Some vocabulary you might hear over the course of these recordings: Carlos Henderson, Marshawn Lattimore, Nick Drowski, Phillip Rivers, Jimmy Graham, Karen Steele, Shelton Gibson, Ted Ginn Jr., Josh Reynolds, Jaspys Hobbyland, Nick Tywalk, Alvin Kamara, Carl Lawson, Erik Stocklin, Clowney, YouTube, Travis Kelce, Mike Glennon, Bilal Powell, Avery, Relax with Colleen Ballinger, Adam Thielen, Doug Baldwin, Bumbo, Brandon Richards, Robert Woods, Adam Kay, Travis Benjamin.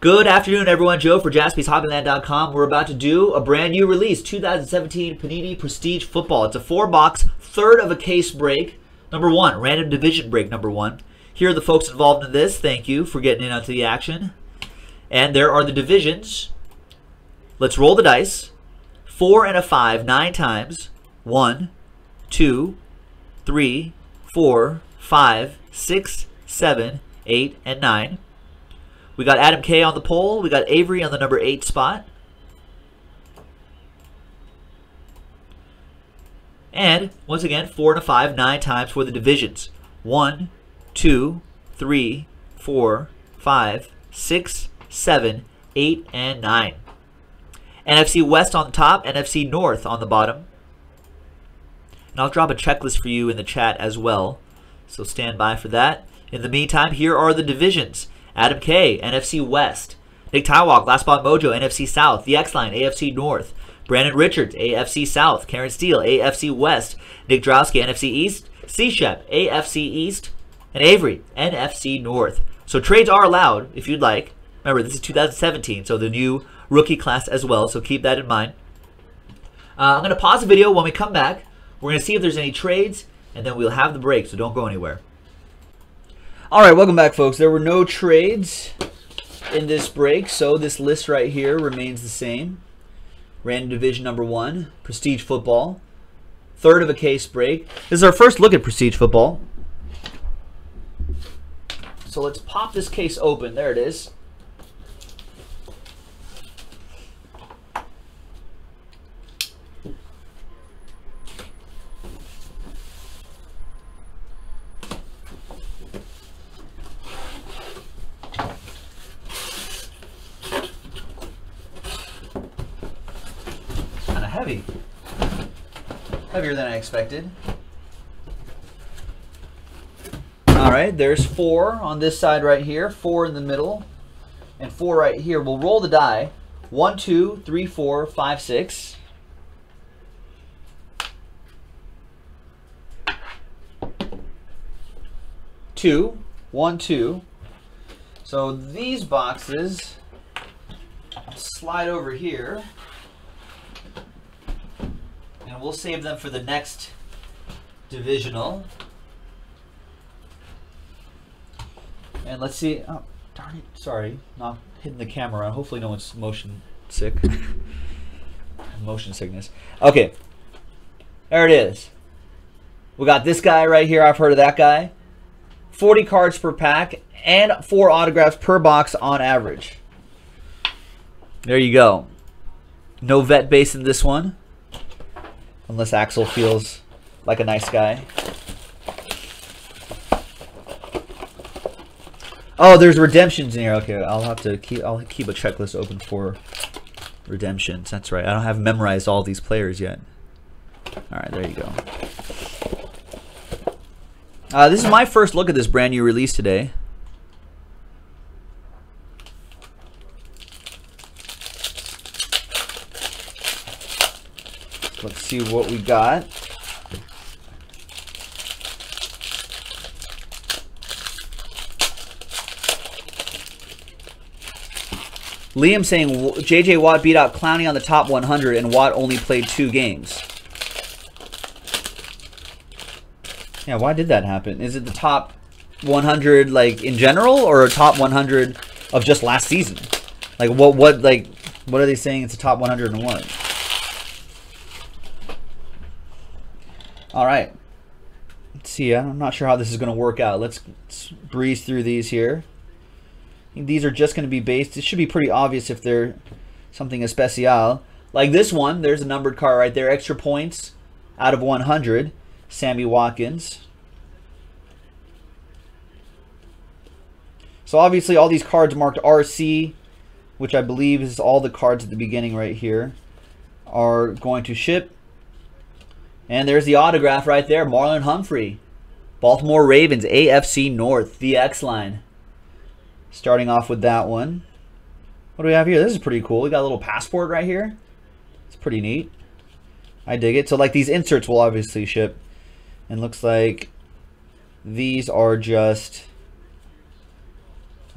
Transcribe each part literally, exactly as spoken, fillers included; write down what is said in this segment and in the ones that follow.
Good afternoon, everyone. Joe for Jaspys Hobbyland dot com. We're about to do a brand new release, two thousand seventeen Panini Prestige Football. It's a four-box, third of a case break. Number one, random division break number one. Here are the folks involved in this. Thank you for getting in onto the action. And there are the divisions. Let's roll the dice. Four and a five, nine times. One, two, three, four, five, six, seven, eight, and nine. We got Adam K on the poll. We got Avery on the number eight spot. And once again, four and a five, nine times for the divisions. One, two, three, four, five, six, seven, eight, and nine. N F C West on the top, N F C North on the bottom. And I'll drop a checklist for you in the chat as well. So stand by for that. In the meantime, here are the divisions. Adam K, N F C West. Nick Tywalk, Last Spot Mojo, N F C South. The X-Line, A F C North. Brandon Richards, A F C South. Karen Steele, A F C West. Nick Drowski, N F C East. C-Shep, A F C East. And Avery, N F C North. So trades are allowed if you'd like. Remember, this is two thousand seventeen, so the new rookie class as well, so keep that in mind. Uh, I'm going to pause the video. When we come back, we're going to see if there's any trades, and then we'll have the break, so don't go anywhere. All right, welcome back, folks. There were no trades in this break, so this list right here remains the same. Random division number one, Prestige Football. Third of a case break. This is our first look at Prestige Football. So let's pop this case open. There it is. Heavy. Heavier than I expected. All right, there's four on this side right here, four in the middle, and four right here. We'll roll the die. One, two, three, four, five, six. Two, one, two. So these boxes slide over here. And we'll save them for the next divisional. And let's see. Oh, darn it. Sorry. Not hitting the camera. Hopefully no one's motion sick. Motion sickness. Okay. There it is. We got this guy right here. I've heard of that guy. forty cards per pack and four autographs per box on average. There you go. No vet base in this one. Unless Axel feels like a nice guy. Oh, there's redemptions in here. Okay, I'll have to keep. I'll keep a checklist open for redemptions. That's right. I don't have memorized all these players yet. All right, there you go. Uh, this is my first look at this brand new release today. Let's see what we got. Liam saying J J. Watt beat out Clowney on the top one hundred and Watt only played two games. Yeah, why did that happen? Is it the top one hundred like in general or a top one hundred of just last season? Like what what like what are they saying it's a top one hundred and one? All right, let's see. I'm not sure how this is going to work out. Let's, let's breeze through these here. These are just going to be based. It should be pretty obvious if they're something especial. Like this one, there's a numbered card right there. Extra points out of one hundred. Sammy Watkins. So obviously all these cards marked R C, which I believe is all the cards at the beginning right here, are going to ship. And there's the autograph right there. Marlon Humphrey. Baltimore Ravens, A F C North, the X-Line. Starting off with that one. What do we have here? This is pretty cool. We got a little passport right here. It's pretty neat. I dig it. So like these inserts will obviously ship. And looks like these are just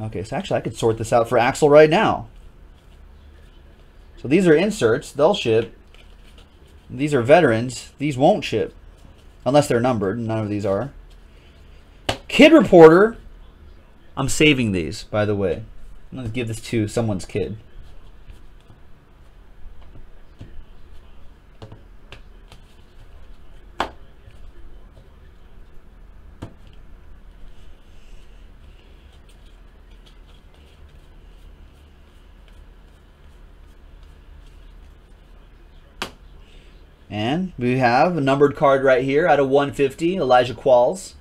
Okay, so actually I could sort this out for Axel right now. So these are inserts. They'll ship. These are veterans. These won't ship. Unless they're numbered. None of these are. Kid Reporter. I'm saving these, by the way. I'm going to give this to someone's kid. And we have a numbered card right here out of one fifty, Elijah Qualls,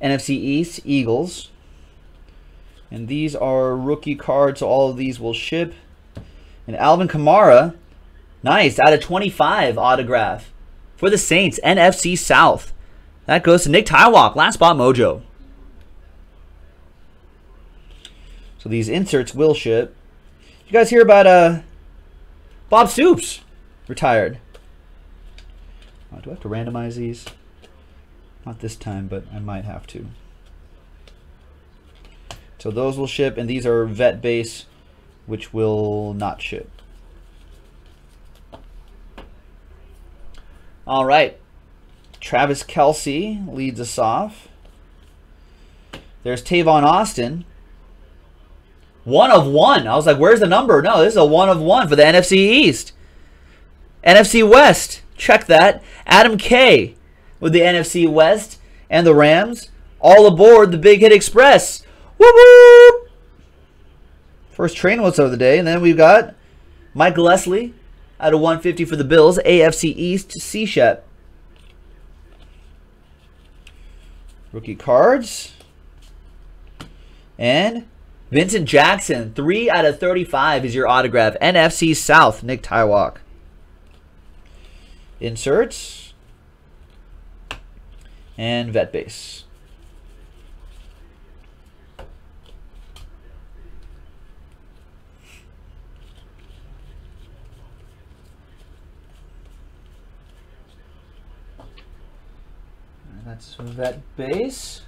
N F C East, Eagles. And these are rookie cards, so all of these will ship. And Alvin Kamara, nice, out of twenty-five autograph for the Saints, N F C South. That goes to Nick Tywalk, last spot mojo. So these inserts will ship. You guys hear about uh, Bob Stoops, retired. Oh, do I have to randomize these? Not this time, but I might have to. So those will ship, and these are vet base, which will not ship. All right. Travis Kelce leads us off. There's Tavon Austin. One of one. I was like, where's the number? No, this is a one of one for the N F C East. N F C West. Check that. Adam Kay with the N F C West and the Rams. All aboard the Big Hit Express. Whoop, whoop. First train what's of the day. And then we've got Mike Leslie out of one fifty for the Bills. A F C East, C-Shep. Rookie cards. And Vincent Jackson. three out of thirty-five is your autograph. N F C South, Nick Tywalk. Inserts and vet base. And that's vet base.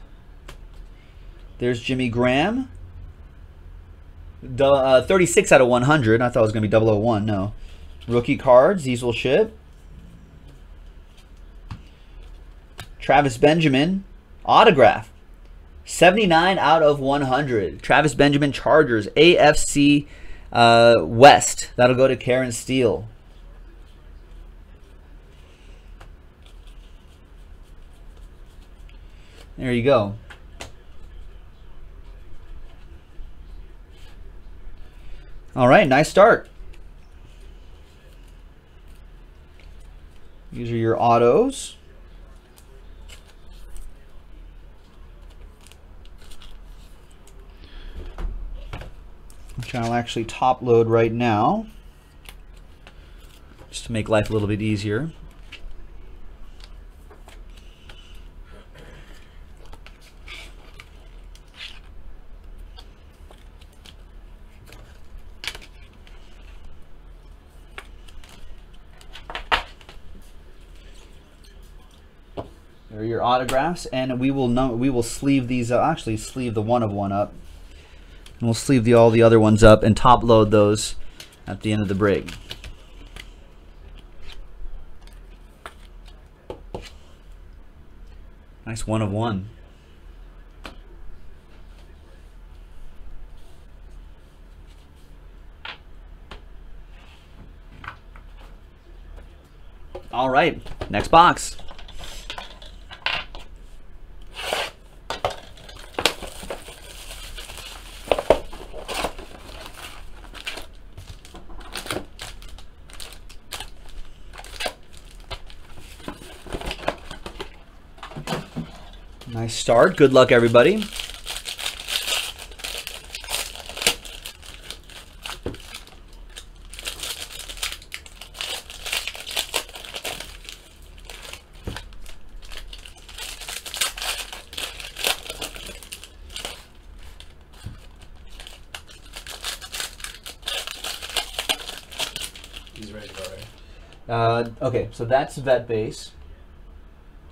There's Jimmy Graham. The, uh, thirty-six out of one hundred. I thought it was going to be double oh one. No. Rookie cards. These will ship. Travis Benjamin, autograph, seventy-nine out of one hundred. Travis Benjamin, Chargers, A F C uh, West. That'll go to Karen Steele. There you go. All right, nice start. These are your autos. Which I'll actually top load right now, just to make life a little bit easier. There are your autographs, and we will num we will sleeve these. Uh, actually, sleeve the one of one up. And we'll sleeve the, all the other ones up and top load those at the end of the break. Nice one of one. All right, next box. Nice start. Good luck, everybody. He's ready to go, right? Uh, okay, so that's vet base.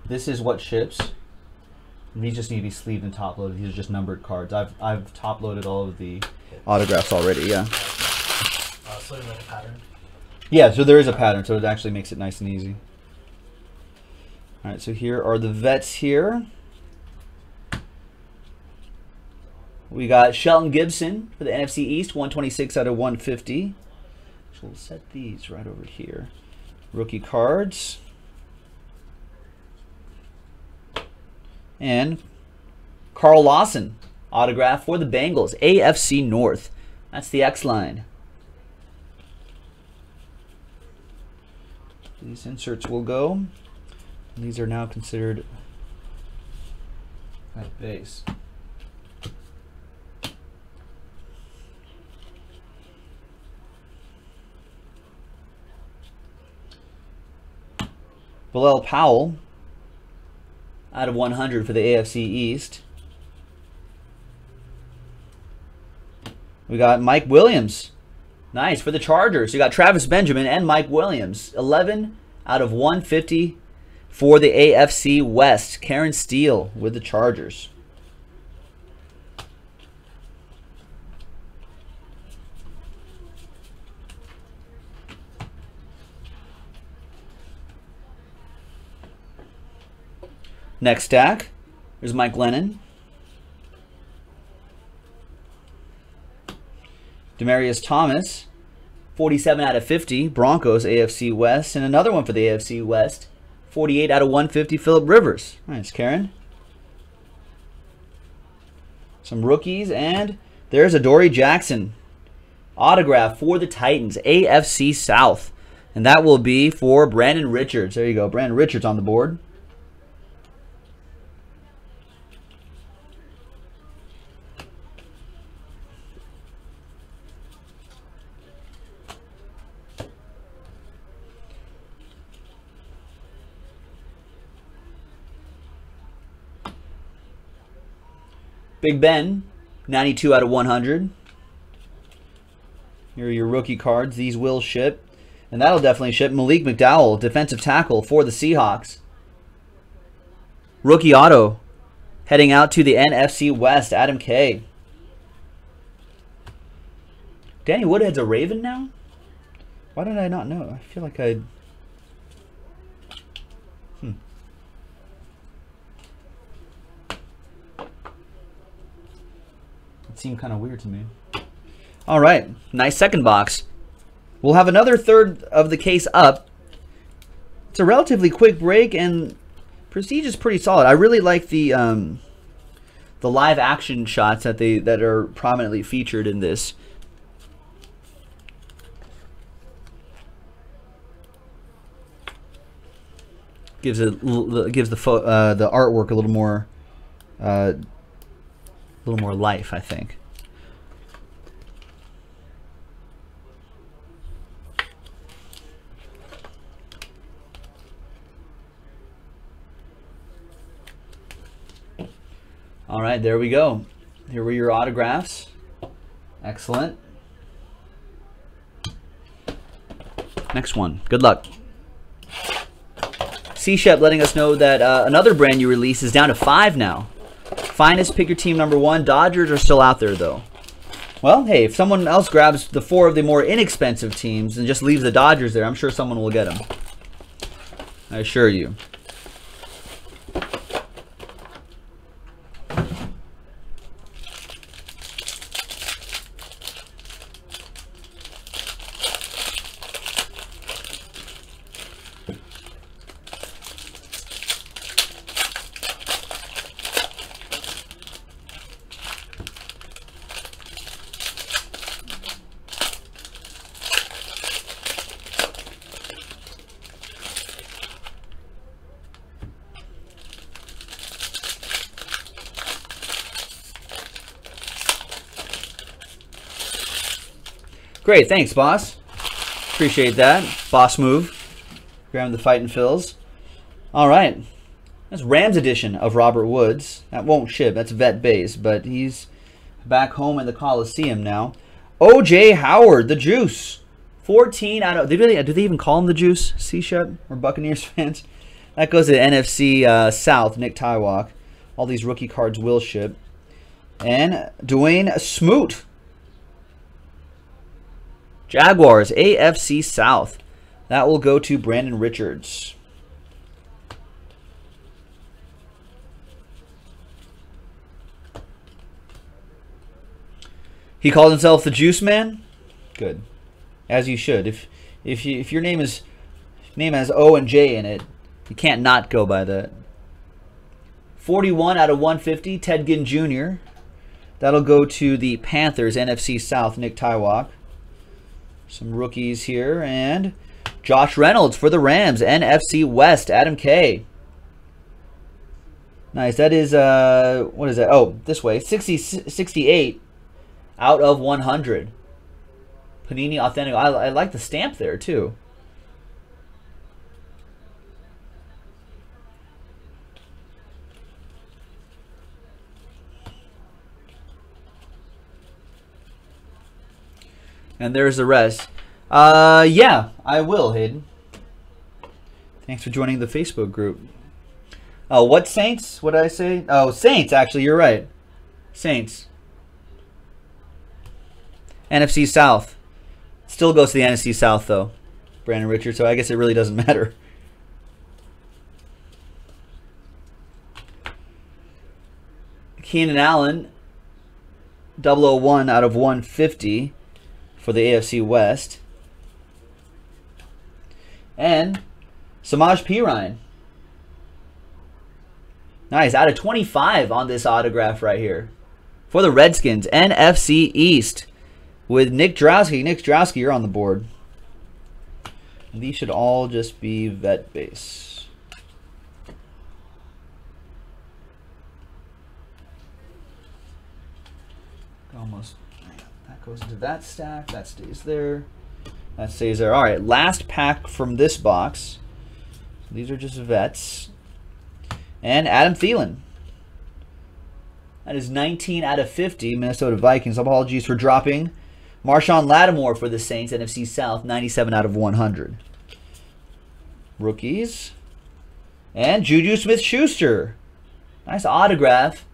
This is what ships. These just need to be sleeved and top loaded. These are just numbered cards. I've I've top loaded all of the autographs already. Yeah. Uh, so there's like a pattern. Yeah, so there is a pattern, so it actually makes it nice and easy. All right, so here are the vets here. We got Shelton Gibson for the N F C East, one twenty-six out of one fifty. So we'll set these right over here. Rookie cards. And Carl Lawson, autograph for the Bengals, A F C North. That's the X line. These inserts will go. These are now considered at base. Bilal Powell, out of one hundred for the A F C East. We got Mike Williams. Nice, for the Chargers. You got Travis Benjamin and Mike Williams. eleven out of one fifty for the A F C West. Karen Steele with the Chargers. Next stack, there's Mike Glennon. Demaryius Thomas, forty-seven out of fifty, Broncos, A F C West. And another one for the A F C West, forty-eight out of one fifty, Phillip Rivers. Nice, Karen. Some rookies, and there's Adoree Jackson. Autograph for the Titans, A F C South. And that will be for Brandon Richards. There you go, Brandon Richards on the board. Big Ben, ninety-two out of one hundred. Here are your rookie cards. These will ship. And that'll definitely ship. Malik McDowell, defensive tackle for the Seahawks. Rookie auto. Heading out to the N F C West, Adam Kay. Danny Woodhead's a Raven now? Why did I not know? I feel like I... Hmm. Seemed kind of weird to me. All right, nice second box. We'll have another third of the case up. It's a relatively quick break, and Prestige is pretty solid. I really like the um, the live action shots that they that are prominently featured in this. Gives a gives the uh, the artwork a little more. Uh, A little more life, I think. All right, there we go. Here were your autographs. Excellent. Next one. Good luck. C-Shep letting us know that uh, another brand new release is down to five now. Finest, pick your team number one. Dodgers are still out there, though. Well, hey, if someone else grabs the four of the more inexpensive teams and just leaves the Dodgers there, I'm sure someone will get them. I assure you. Great, thanks, boss. Appreciate that. Boss move. Grab the fight and fills. All right. That's Rams edition of Robert Woods. That won't ship. That's vet base, but he's back home in the Coliseum now. O J Howard, the Juice. fourteen out of... Do they, do they even call him the Juice? C-Shep or Buccaneers fans? That goes to the N F C uh, South, Nick Tywalk. All these rookie cards will ship. And Dwayne Smoot. Jaguars, A F C South. That will go to Brandon Richards. He called himself the Juice Man. Good, as you should. If if you, if your name is name has O and J in it, you can't not go by that. forty-one out of one fifty, Ted Ginn Junior That'll go to the Panthers, N F C South, Nick Tywok. Some rookies here, and Josh Reynolds for the Rams, N F C West, Adam Kay. Nice. That is uh, what is that? Oh, this way, sixty, sixty-eight. Out of one hundred. Panini Authentic. I, I like the stamp there, too. And there's the rest. Uh, yeah, I will, Hayden. Thanks for joining the Facebook group. Oh, what Saints? What did I say? Oh, Saints, actually. You're right. Saints. N F C South. Still goes to the N F C South, though. Brandon Richards, so I guess it really doesn't matter. Keenan Allen, oh oh one out of one fifty for the A F C West. And Samaj Perine. Nice, out of twenty-five on this autograph right here. For the Redskins, N F C East. With Nick Drowski. Nick Drowski, you're on the board. These should all just be vet base. Almost. That goes into that stack. That stays there. That stays there. All right. Last pack from this box. So these are just vets. And Adam Thielen. That is nineteen out of fifty. Minnesota Vikings. Apologies for dropping. Marshawn Lattimore for the Saints, N F C South, ninety-seven out of one hundred. Rookies. And Juju Smith-Schuster. Nice autograph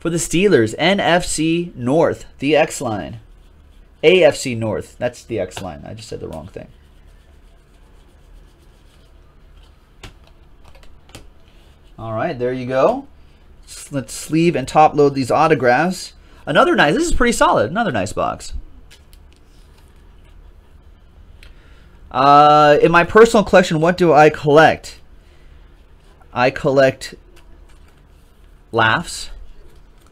for the Steelers, N F C North, the X-Line. A F C North, that's the X-Line. I just said the wrong thing. All right, there you go. Let's sleeve and top load these autographs. Another nice, this is pretty solid. Another nice box. Uh, in my personal collection, what do I collect? I collect laughs,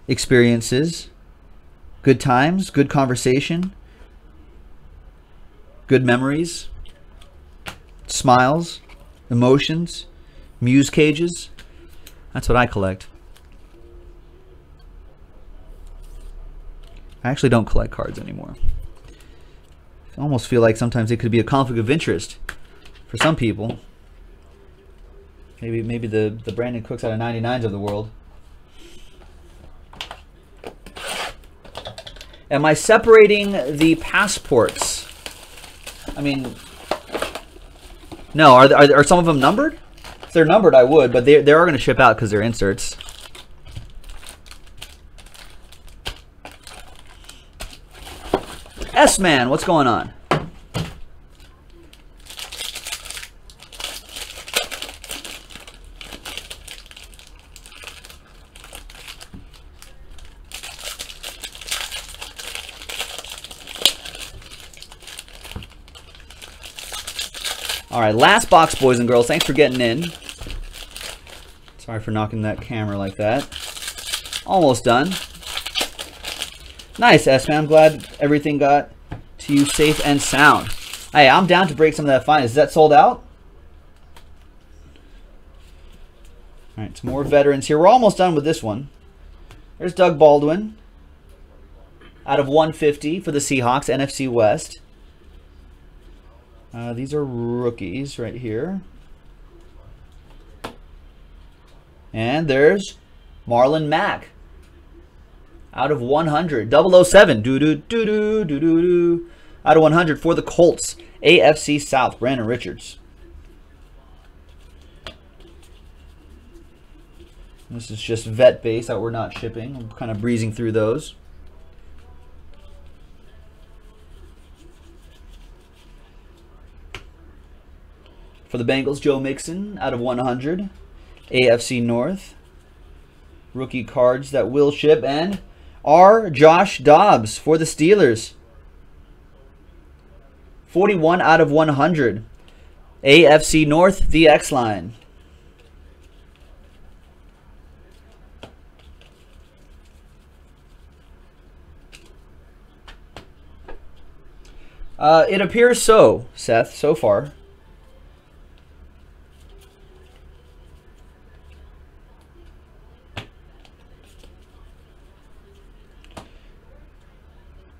experiences, good times, good conversation, good memories, smiles, emotions, muse cages. That's what I collect. I actually don't collect cards anymore. I almost feel like sometimes it could be a conflict of interest for some people. Maybe maybe the, the Brandon Cooks out of ninety-nines of the world. Am I separating the passports? I mean, no. Are, are, are some of them numbered? If they're numbered, I would, but they, they are going to ship out because they're inserts. S-Man, what's going on? All right, last box, boys and girls. Thanks for getting in. Sorry for knocking that camera like that. Almost done. Nice, S-Man. I'm glad everything got to you safe and sound. Hey, I'm down to break some of that fine. Is that sold out? All right, some more veterans here. We're almost done with this one. There's Doug Baldwin. Out of one fifty for the Seahawks, N F C West. Uh, these are rookies right here. And there's Marlon Mack. Out of one hundred, double oh seven, doo doo doo doo doo doo doo. Out of one hundred for the Colts, A F C South, Brandon Richards. This is just vet base that we're not shipping. I'm kind of breezing through those. For the Bengals, Joe Mixon out of one hundred. A F C North. Rookie cards that will ship. And our Josh Dobbs for the Steelers. forty-one out of one hundred. A F C North, the X-Line. Uh, it appears so, Seth, so far.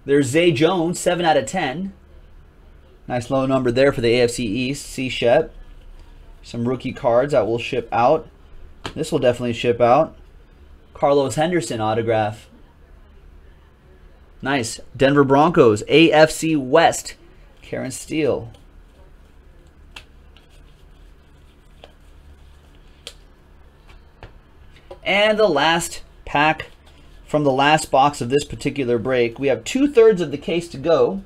There's Zay Jones, seven out of ten. Nice low number there for the A F C East. C-Shep. Some rookie cards that will ship out. This will definitely ship out. Carlos Henderson autograph. Nice. Denver Broncos. A F C West. Karen Steele. And the last pack from the last box of this particular break. We have two-thirds of the case to go.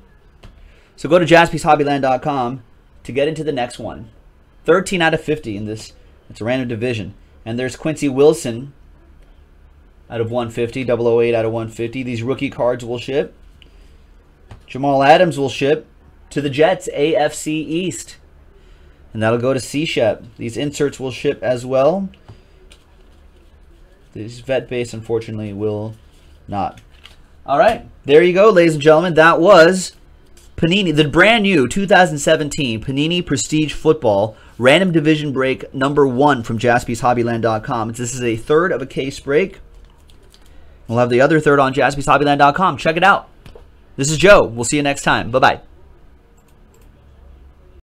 So go to Jaspys Hobbyland dot com to get into the next one. thirteen out of fifty in this. It's a random division. And there's Quincy Wilson out of one fifty. double oh eight out of one fifty. These rookie cards will ship. Jamal Adams will ship to the Jets, A F C East. And that'll go to C-Shep. These inserts will ship as well. These vet base, unfortunately, will not. All right. There you go, ladies and gentlemen. That was Panini, the brand new two thousand seventeen Panini Prestige Football Random Division Break number one from Jaspys Hobbyland dot com. This is a third of a case break. We'll have the other third on Jaspys Hobbyland dot com. Check it out. This is Joe. We'll see you next time. Bye-bye.